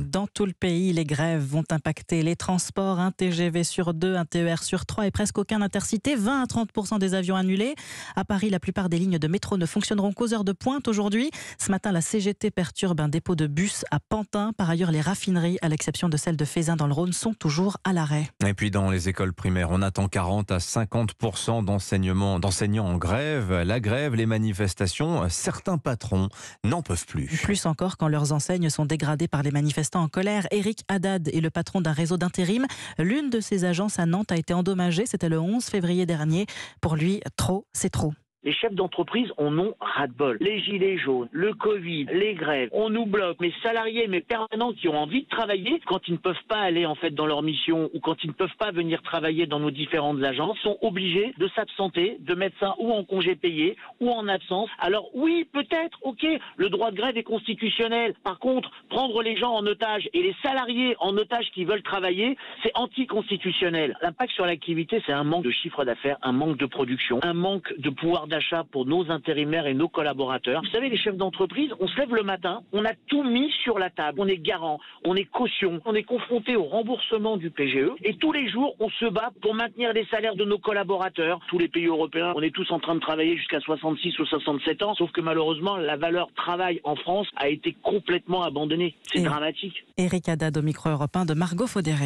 Dans tout le pays, les grèves vont impacter les transports. Un TGV sur 2, un TER sur 3 et presque aucun intercité. 20 à 30% des avions annulés. À Paris, la plupart des lignes de métro ne fonctionneront qu'aux heures de pointe aujourd'hui. Ce matin, la CGT perturbe un dépôt de bus à Pantin. Par ailleurs, les raffineries, à l'exception de celle de Fézin dans le Rhône, sont toujours à l'arrêt. Et puis dans les écoles primaires, on attend 40 à 50% d'enseignants en grève. La grève, les manifestations, certains patrons n'en peuvent plus. Plus encore quand leurs enseignes sont dégradées par les manifestants en colère. Eric Haddad est le patron d'un réseau d'intérim. L'une de ses agences à Nantes a été endommagée, c'était le 11 février dernier. Pour lui, trop, c'est trop. Les chefs d'entreprise en ont ras-le-bol. Les gilets jaunes, le Covid, les grèves, on nous bloque. Mes salariés, mes permanents qui ont envie de travailler, quand ils ne peuvent pas aller en fait dans leur mission ou quand ils ne peuvent pas venir travailler dans nos différentes agences, sont obligés de s'absenter, de mettre ça ou en congé payé ou en absence. Alors oui, peut-être, ok, le droit de grève est constitutionnel. Par contre, prendre les gens en otage et les salariés en otage qui veulent travailler, c'est anticonstitutionnel. L'impact sur l'activité, c'est un manque de chiffre d'affaires, un manque de production, un manque de pouvoir d'achat pour nos intérimaires et nos collaborateurs. Vous savez, les chefs d'entreprise, on se lève le matin, on a tout mis sur la table. On est garant, on est caution, on est confronté au remboursement du PGE et tous les jours, on se bat pour maintenir les salaires de nos collaborateurs. Tous les pays européens, on est tous en train de travailler jusqu'à 66 ou 67 ans, sauf que malheureusement, la valeur travail en France a été complètement abandonnée. C'est dramatique. Eric Haddad au micro européen de Margot Faudéré.